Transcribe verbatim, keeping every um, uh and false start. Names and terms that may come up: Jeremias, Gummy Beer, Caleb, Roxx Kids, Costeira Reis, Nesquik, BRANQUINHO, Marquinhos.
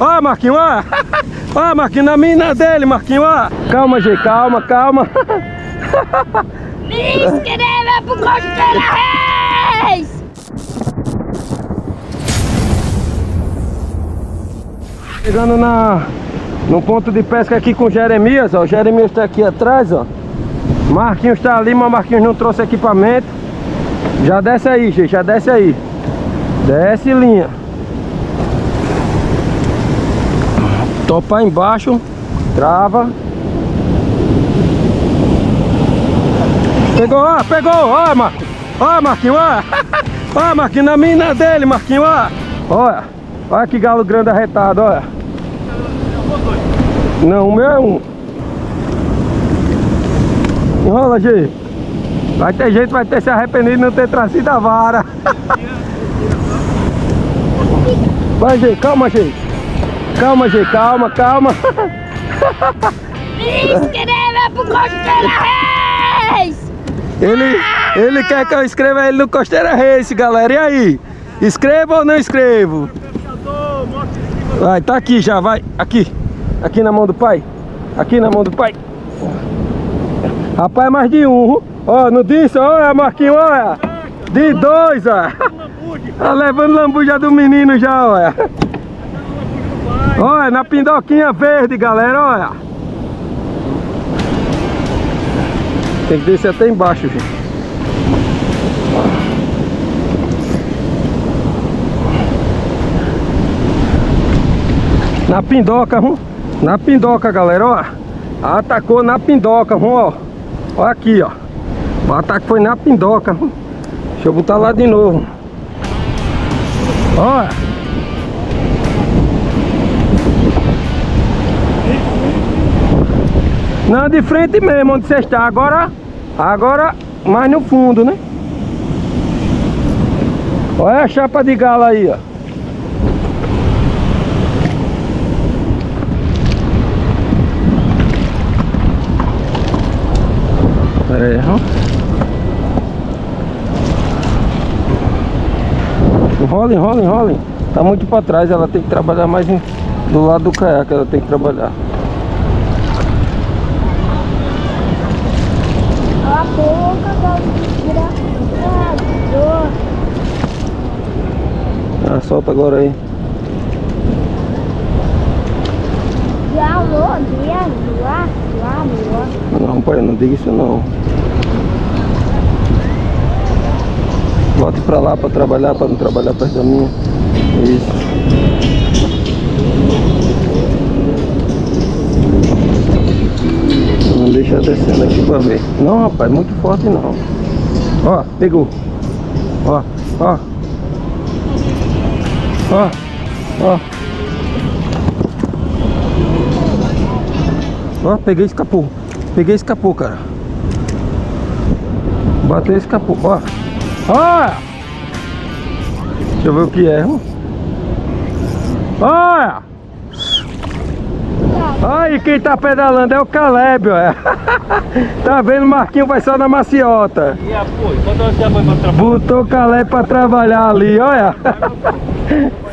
Ó, Marquinhos, ó. Ó, Marquinhos, na mina dele, Marquinhos, ó. Calma, gente, calma, calma. Me inscreva pro Costeira Reis! Chegando na, no ponto de pesca aqui com o Jeremias, ó. O Jeremias tá aqui atrás, ó. Marquinhos tá ali, mas Marquinhos não trouxe equipamento. Já desce aí, gente, já desce aí. Desce, linha. Topa embaixo, trava. Pegou, ó, pegou, ó, Marquinhos. Ó, Marquinhos, ó. Ó, Marquinhos, na mina dele, Marquinhos, ó. Olha, olha que galo grande arretado, olha. Não, o meu é um. Enrola, gente. Vai ter gente, vai ter se arrependido de não ter trazido a vara. Vai, gente, calma, gente. Calma, gente, calma, calma. Me inscreva pro Costeira Reis! Ele, ele quer que eu escreva ele no Costeira Reis, galera. E aí? Escrevo ou não escrevo? Vai, tá aqui já, vai. Aqui. Aqui na mão do pai. Aqui na mão do pai. Rapaz, mais de um. Ó, não disse? Olha, Marquinhos, olha. De dois, ó. Tá levando lambuja do menino já, olha. Olha, na pindoquinha verde, galera, olha. Tem que descer até embaixo, gente. Na pindoca, hum? Na pindoca, galera, ó. Atacou na pindoca, hum, ó. Olha aqui, ó. O ataque foi na pindoca, hum. Deixa eu botar lá de novo. Olha. Não, de frente mesmo, onde você está. Agora, agora mais no fundo, né? Olha a chapa de galo aí, ó. Pera aí, ó. Enrola, enrola, enrola. Tá muito pra trás, ela tem que trabalhar mais em, do lado do caiaque, ela tem que trabalhar. Ah, solta agora aí. Não, pai, não diga isso não. Volte pra lá pra trabalhar, pra não trabalhar perto da minha. Isso. Não deixa descendo aqui pra ver. Não, rapaz, muito forte não. Ó, pegou. Ó, ó. Ó, ó. Ó, peguei, escapou. Peguei, escapou, cara. Bateu, escapou. Ó, ó. Deixa eu ver o que é, irmão. Ó. Olha quem tá pedalando, é o Caleb, ó. Tá vendo, o Marquinhos vai só na maciota. E apoio? Quando você apoio pra trabalhar? Botou o Caleb pra trabalhar ali, olha.